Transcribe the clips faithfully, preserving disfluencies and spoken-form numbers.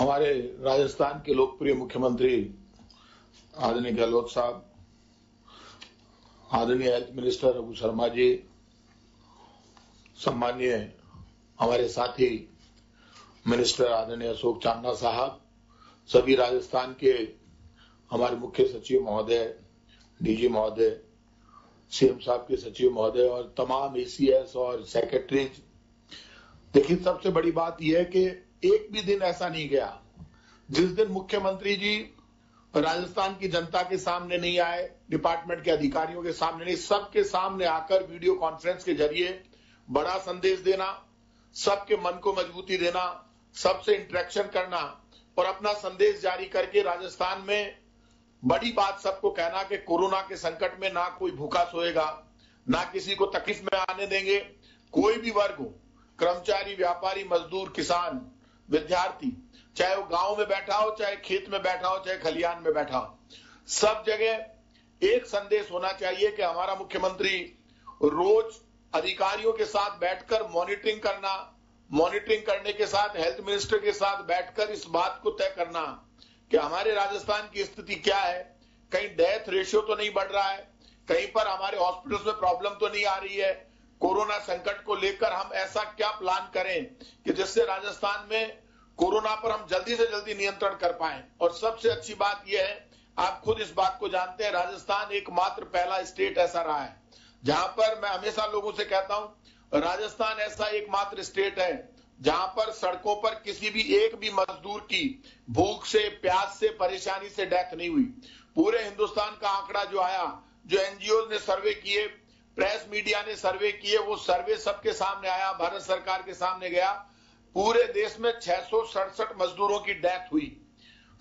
हमारे राजस्थान के लोकप्रिय मुख्यमंत्री आदरणीय गहलोत साहब, आदरणीय हेल्थ मिनिस्टर रघु शर्मा जी, सम्मानीय हमारे साथी मिनिस्टर आदरणीय अशोक चांदना साहब, सभी राजस्थान के हमारे मुख्य सचिव महोदय, डीजी महोदय, सीएम साहब के सचिव महोदय और तमाम एसीएस और सेक्रेटरीज। देखिए, सबसे बड़ी बात यह है कि एक भी दिन ऐसा नहीं गया जिस दिन मुख्यमंत्री जी राजस्थान की जनता के सामने नहीं आए, डिपार्टमेंट के अधिकारियों के सामने नहीं, सबके सामने आकर वीडियो कॉन्फ्रेंस के जरिए बड़ा संदेश देना, सबके मन को मजबूती देना, सबसे इंटरेक्शन करना और अपना संदेश जारी करके राजस्थान में बड़ी बात सबको कहना कि कोरोना के संकट में ना कोई भूखा सोएगा, ना किसी को तकलीफ में आने देंगे। कोई भी वर्ग हो, कर्मचारी, व्यापारी, मजदूर, किसान, विद्यार्थी, चाहे वो गांव में बैठा हो, चाहे खेत में बैठा हो, चाहे खलियान में बैठा हो, सब जगह एक संदेश होना चाहिए कि हमारा मुख्यमंत्री रोज अधिकारियों के साथ बैठकर मॉनिटरिंग करना, मॉनिटरिंग करने के साथ हेल्थ मिनिस्टर के साथ बैठकर इस बात को तय करना कि हमारे राजस्थान की स्थिति क्या है, कहीं डेथ रेशियो तो नहीं बढ़ रहा है, कहीं पर हमारे हॉस्पिटल्स में प्रॉब्लम तो नहीं आ रही है, कोरोना संकट को लेकर हम ऐसा क्या प्लान करें कि जिससे राजस्थान में कोरोना पर हम जल्दी से जल्दी नियंत्रण कर पाएं। और सबसे अच्छी बात यह है, आप खुद इस बात को जानते हैं, राजस्थान एकमात्र पहला स्टेट ऐसा रहा है जहां पर मैं हमेशा लोगों से कहता हूं, राजस्थान ऐसा एकमात्र स्टेट है जहां पर सड़कों पर किसी भी एक भी मजदूर की भूख से, प्यास से, परेशानी से डेथ नहीं हुई। पूरे हिंदुस्तान का आंकड़ा जो आया, जो एनजीओ ने सर्वे किए, प्रेस मीडिया ने सर्वे किए, वो सर्वे सबके सामने आया, भारत सरकार के सामने गया, पूरे देश में छह सौ सड़सठ मजदूरों की डेथ हुई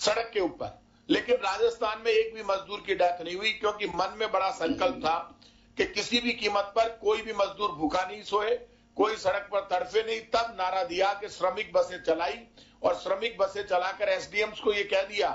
सड़क के ऊपर, लेकिन राजस्थान में एक भी मजदूर की डेथ नहीं हुई, क्योंकि मन में बड़ा संकल्प था कि किसी भी कीमत पर कोई भी मजदूर भूखा नहीं सोए, कोई सड़क पर तड़फे नहीं। तब नारा दिया कि श्रमिक बसें चलाई और श्रमिक बसें चलाकर एसडीएम्स को यह कह दिया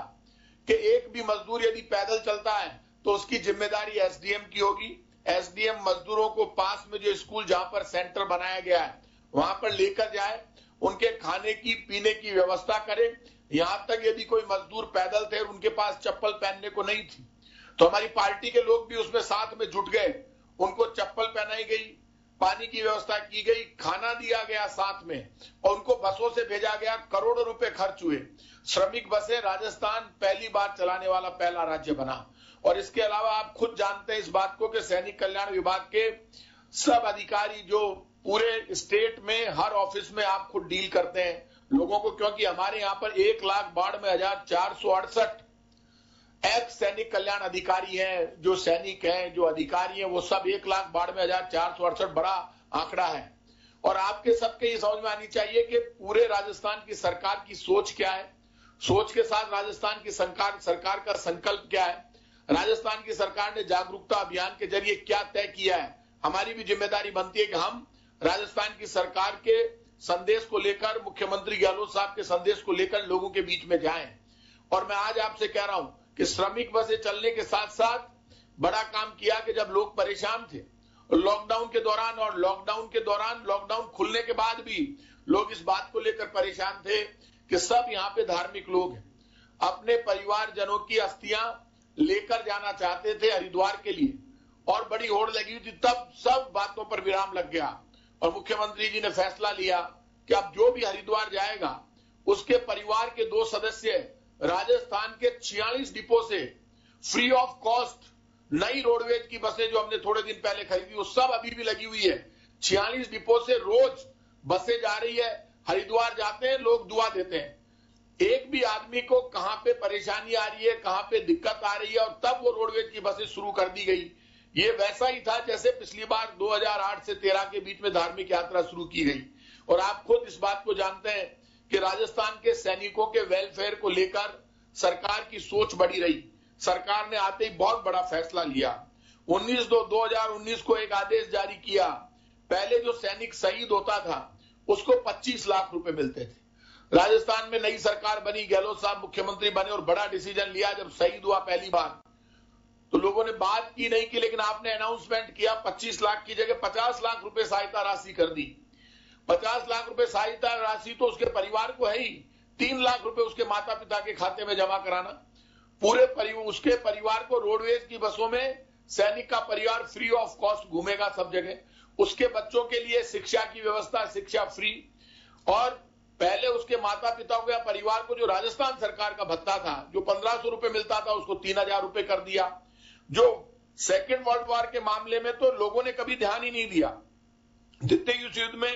कि एक भी मजदूर यदि पैदल चलता है तो उसकी जिम्मेदारी एसडीएम की होगी। एसडीएम मजदूरों को पास में जो स्कूल, जहां पर सेंटर बनाया गया है, वहां पर लेकर जाए, उनके खाने की, पीने की व्यवस्था करे। यहां तक यदि कोई मजदूर पैदल थे, उनके पास चप्पल पहनने को नहीं थी, तो हमारी पार्टी के लोग भी उसमें साथ में जुट गए, उनको चप्पल पहनाई गई, पानी की व्यवस्था की गई, खाना दिया गया साथ में और उनको बसों से भेजा गया। करोड़ों रुपए खर्च हुए। श्रमिक बसें राजस्थान पहली बार चलाने वाला पहला राज्य बना। और इसके अलावा आप खुद जानते हैं इस बात को कि सैनिक कल्याण विभाग के सब अधिकारी जो पूरे स्टेट में हर ऑफिस में आप खुद डील करते हैं लोगों को, क्योंकि हमारे यहाँ पर एक लाख बानवे हजार चार सौ अड़सठ एक्स सैनिक कल्याण अधिकारी हैं, जो सैनिक हैं, जो अधिकारी हैं, वो सब एक लाख बानवे हजार चार सौ अड़सठ बड़ा आंकड़ा है। और आपके सबके ये समझ में आनी चाहिए कि पूरे राजस्थान की सरकार की सोच क्या है, सोच के साथ राजस्थान की सरकार सरकार का संकल्प क्या है, राजस्थान की सरकार ने जागरूकता अभियान के जरिए क्या तय किया है। हमारी भी जिम्मेदारी बनती है कि हम राजस्थान की सरकार के संदेश को लेकर, मुख्यमंत्री गहलोत साहब के संदेश को लेकर लोगों के बीच में जाएं। और मैं आज आपसे कह रहा हूं कि श्रमिक बसें चलने के साथ साथ बड़ा काम किया कि जब लोग परेशान थे लॉकडाउन के दौरान, और लॉकडाउन के दौरान, लॉकडाउन खुलने के बाद भी लोग इस बात को लेकर परेशान थे कि सब यहाँ पे धार्मिक लोग हैं, अपने परिवारजनों की अस्थियां लेकर जाना चाहते थे हरिद्वार के लिए और बड़ी होड़ लगी हुई थी। तब सब बातों पर विराम लग गया और मुख्यमंत्री जी ने फैसला लिया कि अब जो भी हरिद्वार जाएगा उसके परिवार के दो सदस्य राजस्थान के छियालीस डिपो से फ्री ऑफ कॉस्ट नई रोडवेज की बसें जो हमने थोड़े दिन पहले खरीदी, वो सब अभी भी लगी हुई है। छियालीस डिपो से रोज बसें जा रही है। हरिद्वार जाते हैं लोग, दुआ देते हैं, एक भी आदमी को कहां पे परेशानी आ रही है, कहां पे दिक्कत आ रही है, और तब वो रोडवेज की बसें शुरू कर दी गई। ये वैसा ही था जैसे पिछली बार दो हजार आठ से तेरह के बीच में धार्मिक यात्रा शुरू की गई। और आप खुद इस बात को जानते हैं कि राजस्थान के सैनिकों के वेलफेयर को लेकर सरकार की सोच बड़ी रही। सरकार ने आते ही बहुत बड़ा फैसला लिया। उन्नीस दो दो हजार उन्नीस को एक आदेश जारी किया। पहले जो सैनिक शहीद होता था उसको पच्चीस लाख रुपए मिलते थे। राजस्थान में नई सरकार बनी, गहलोत साहब मुख्यमंत्री बने और बड़ा डिसीजन लिया। जब शहीद हुआ पहली बार तो लोगों ने बात की नहीं की, लेकिन आपने अनाउंसमेंट किया पच्चीस लाख की जगह पचास लाख रुपए सहायता राशि कर दी। पचास लाख रुपए सहायता राशि तो उसके परिवार को है ही, तीन लाख रुपए उसके माता पिता के खाते में जमा कराना, पूरे परिवार उसके परिवार को रोडवेज की बसों में सैनिक का परिवार फ्री ऑफ कॉस्ट घूमेगा सब जगह, उसके बच्चों के लिए शिक्षा की व्यवस्था, शिक्षा फ्री, और पहले उसके माता पिता या परिवार को जो राजस्थान सरकार का भत्ता था जो पंद्रह सौ रुपए मिलता था उसको तीन हजार रुपए कर दिया। जो सेकेंड वर्ल्ड वॉर के मामले में तो लोगों ने कभी ध्यान ही नहीं दिया, जितने युद्ध युद्ध में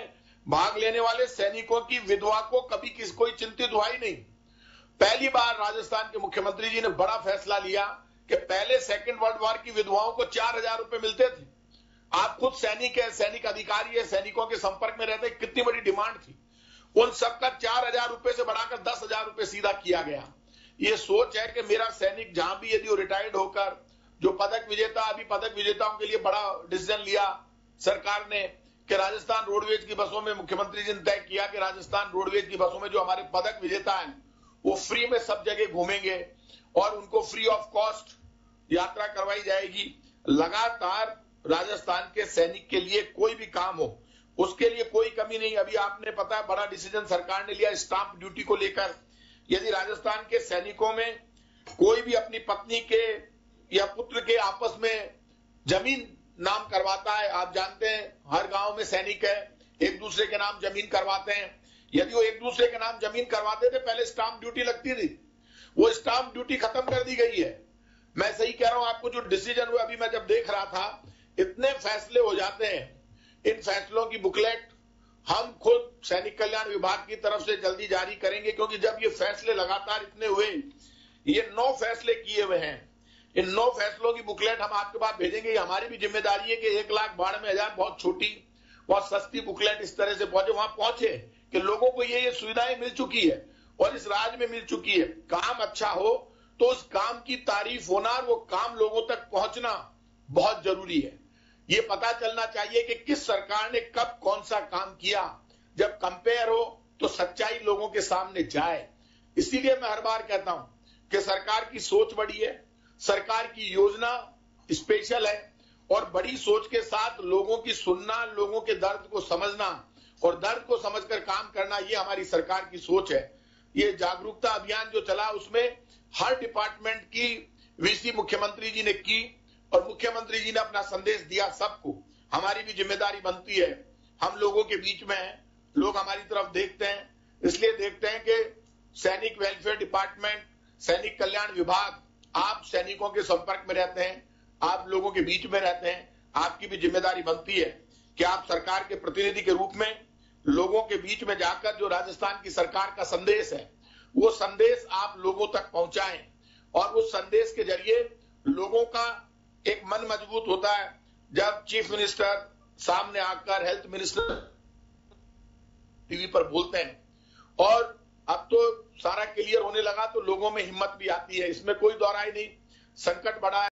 भाग लेने वाले सैनिकों की विधवा को कभी किस कोई चिंतित हुआ ही नहीं। पहली बार राजस्थान के मुख्यमंत्री जी ने बड़ा फैसला लिया कि पहले सेकेंड वर्ल्ड वॉर की विधवाओं को चार हजार रुपए मिलते थे। आप खुद सैनिक है, सैनिक अधिकारी है, सैनिकों के संपर्क में रहते, कितनी बड़ी डिमांड थी। उन सबका चार हजार रुपए से बढ़ाकर दस हजार रुपए सीधा किया गया। ये सोच है कि मेरा सैनिक जहां भी यदि रिटायर्ड होकर, जो पदक विजेता, अभी पदक विजेताओं के लिए बड़ा डिसीजन लिया सरकार ने कि राजस्थान रोडवेज की बसों में, मुख्यमंत्री जी ने तय किया कि राजस्थान रोडवेज की बसों में जो हमारे पदक विजेता हैं वो फ्री में सब जगह घूमेंगे और उनको फ्री ऑफ कॉस्ट यात्रा करवाई जाएगी। लगातार राजस्थान के सैनिक के लिए कोई भी काम हो उसके लिए कोई कमी नहीं। अभी आपने पता है बड़ा डिसीजन सरकार ने लिया स्टाम्प ड्यूटी को लेकर। यदि राजस्थान के सैनिकों में कोई भी अपनी पत्नी के या पुत्र के आपस में जमीन नाम करवाता है, आप जानते हैं हर गांव में सैनिक है, एक दूसरे के नाम जमीन करवाते हैं, यदि वो एक दूसरे के नाम जमीन करवाते थे पहले स्टाम्प ड्यूटी लगती थी, वो स्टाम्प ड्यूटी खत्म कर दी गई है। मैं सही कह रहा हूं आपको, जो डिसीजन हुआ अभी मैं जब देख रहा था, इतने फैसले हो जाते हैं, इन फैसलों की बुकलेट हम खुद सैनिक कल्याण विभाग की तरफ से जल्दी जारी करेंगे, क्योंकि जब ये फैसले लगातार इतने हुए, ये नौ फैसले किए हुए हैं, इन नौ फैसलों की बुकलेट हम आपके पास भेजेंगे। ये हमारी भी जिम्मेदारी है कि एक लाख बानवे हजार बहुत छोटी, बहुत सस्ती बुकलेट इस तरह से पहुंचे, वहां पहुंचे कि लोगों को ये ये सुविधाएं मिल चुकी है और इस राज्य में मिल चुकी है। काम अच्छा हो तो उस काम की तारीफ होना और वो काम लोगों तक पहुंचना बहुत जरूरी है। ये पता चलना चाहिए कि किस सरकार ने कब कौन सा काम किया, जब कंपेयर हो तो सच्चाई लोगों के सामने जाए। इसीलिए मैं हर बार कहता हूं कि सरकार की सोच बड़ी है, सरकार की योजना स्पेशल है, और बड़ी सोच के साथ लोगों की सुनना, लोगों के दर्द को समझना और दर्द को समझकर काम करना, ये हमारी सरकार की सोच है। ये जागरूकता अभियान जो चला उसमें हर डिपार्टमेंट की वीसी मुख्यमंत्री जी ने की और मुख्यमंत्री जी ने अपना संदेश दिया सबको। हमारी भी जिम्मेदारी बनती है, हम लोगों के बीच में है, लोग हमारी तरफ देखते हैं, इसलिए देखते हैं कि सैनिक वेलफेयर डिपार्टमेंट, सैनिक कल्याण विभाग, आप सैनिकों के संपर्क में रहते हैं, आप लोगों के बीच में रहते हैं, आपकी भी जिम्मेदारी बनती है कि आप सरकार के प्रतिनिधि के रूप में लोगों के बीच में जाकर जो राजस्थान की सरकार का संदेश है वो संदेश आप लोगों तक पहुंचाएं, और उस संदेश के जरिए लोगों का एक मन मजबूत होता है। जब चीफ मिनिस्टर सामने आकर, हेल्थ मिनिस्टर टीवी पर बोलते हैं और अब तो सारा क्लियर होने लगा तो लोगों में हिम्मत भी आती है, इसमें कोई दोहराई नहीं। संकट बढ़ा है।